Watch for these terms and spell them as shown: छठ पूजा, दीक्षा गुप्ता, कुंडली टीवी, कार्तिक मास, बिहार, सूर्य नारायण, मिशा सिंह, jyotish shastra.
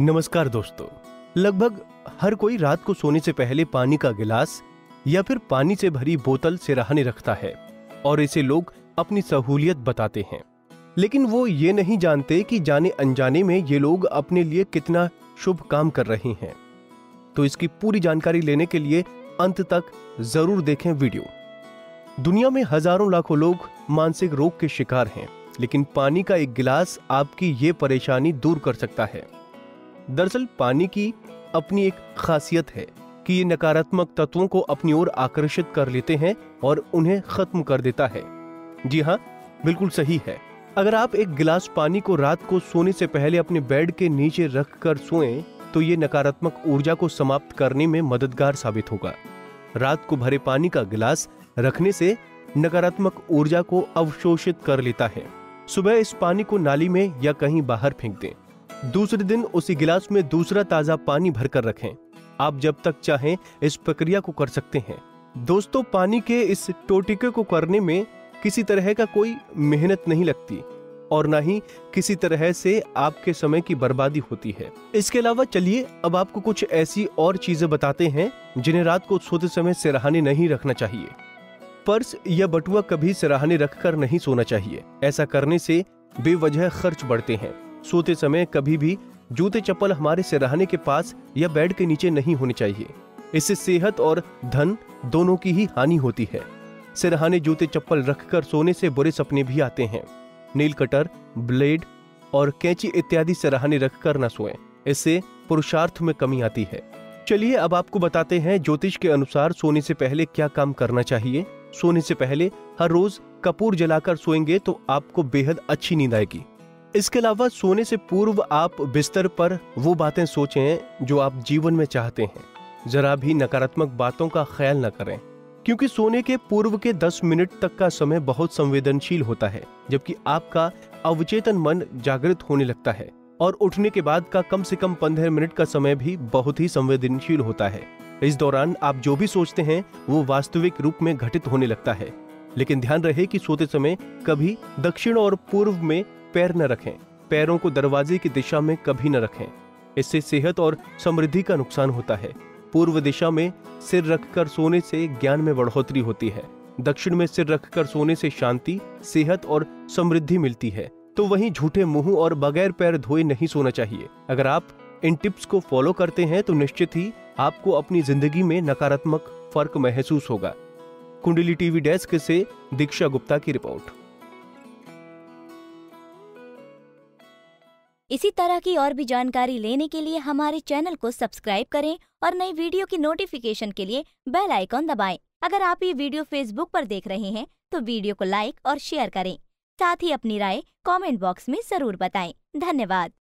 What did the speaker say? नमस्कार दोस्तों, लगभग हर कोई रात को सोने से पहले पानी का गिलास या फिर पानी से भरी बोतल सिरहाने रखता है और इसे लोग अपनी सहूलियत बताते हैं, लेकिन वो ये नहीं जानते कि जाने अनजाने में ये लोग अपने लिए कितना शुभ काम कर रहे हैं। तो इसकी पूरी जानकारी लेने के लिए अंत तक जरूर देखें वीडियो। दुनिया में हजारों लाखों लोग मानसिक रोग के शिकार हैं, लेकिन पानी का एक गिलास आपकी ये परेशानी दूर कर सकता है। दरअसल पानी की अपनी एक खासियत है कि ये नकारात्मक तत्वों को अपनी ओर आकर्षित कर लेते हैं और उन्हें खत्म कर देता है। जी हाँ, बिल्कुल सही है। अगर आप एक गिलास पानी को रात को सोने से पहले अपने बेड के नीचे रखकर सोएं, तो ये नकारात्मक ऊर्जा को समाप्त करने में मददगार साबित होगा। रात को भरे पानी का गिलास रखने से नकारात्मक ऊर्जा को अवशोषित कर लेता है। सुबह इस पानी को नाली में या कहीं बाहर फेंक दें। दूसरे दिन उसी गिलास में दूसरा ताजा पानी भरकर रखें। आप जब तक चाहें इस प्रक्रिया को कर सकते हैं। दोस्तों, पानी के इस टोटके को करने में किसी तरह का कोई मेहनत नहीं लगती और ना ही किसी तरह से आपके समय की बर्बादी होती है। इसके अलावा चलिए अब आपको कुछ ऐसी और चीजें बताते हैं जिन्हें रात को सोते समय सिरहाने नहीं रखना चाहिए। पर्स या बटुआ कभी सिरहाने रखकर नहीं सोना चाहिए। ऐसा करने से बेवजह खर्च बढ़ते हैं। सोते समय कभी भी जूते चप्पल हमारे सिरहाने के पास या बेड के नीचे नहीं होने चाहिए। इससे सेहत और धन दोनों की ही हानि होती है। सिरहाने जूते चप्पल रखकर सोने से बुरे सपने भी आते हैं। नील कटर, ब्लेड और कैंची इत्यादि सिरहाने रखकर न सोएं। इससे पुरुषार्थ में कमी आती है। चलिए अब आपको बताते हैं ज्योतिष के अनुसार सोने से पहले क्या काम करना चाहिए। सोने से पहले हर रोज कपूर जलाकर सोएंगे तो आपको बेहद अच्छी नींद आएगी। इसके अलावा सोने से पूर्व आप बिस्तर पर वो बातें सोचें जो आप जीवन में चाहते हैं। जरा भी नकारात्मक बातों का ख्याल न करें, क्योंकि सोने के पूर्व के 10 मिनट तक का समय बहुत संवेदनशील होता है, जबकि आपका अवचेतन मन जागृत होने लगता है और उठने के बाद का कम से कम 15 मिनट का समय भी बहुत ही संवेदनशील होता है। इस दौरान आप जो भी सोचते हैं वो वास्तविक रूप में घटित होने लगता है। लेकिन ध्यान रहे कि सोते समय कभी दक्षिण और पूर्व में पैर न रखें। पैरों को दरवाजे की दिशा में कभी न रखें, इससे सेहत और समृद्धि का नुकसान होता है। पूर्व दिशा में सिर रखकर सोने से ज्ञान में बढ़ोतरी होती है। दक्षिण में सिर रखकर सोने से शांति, सेहत और समृद्धि मिलती है। तो वहीं झूठे मुंह और बगैर पैर धोए नहीं सोना चाहिए। अगर आप इन टिप्स को फॉलो करते हैं तो निश्चित ही आपको अपनी जिंदगी में नकारात्मक फर्क महसूस होगा। कुंडली टीवी डेस्क से दीक्षा गुप्ता की रिपोर्ट। इसी तरह की और भी जानकारी लेने के लिए हमारे चैनल को सब्सक्राइब करें और नई वीडियो की नोटिफिकेशन के लिए बेल आइकॉन दबाएं। अगर आप ये वीडियो फेसबुक पर देख रहे हैं तो वीडियो को लाइक और शेयर करें। साथ ही अपनी राय कमेंट बॉक्स में जरूर बताएं। धन्यवाद।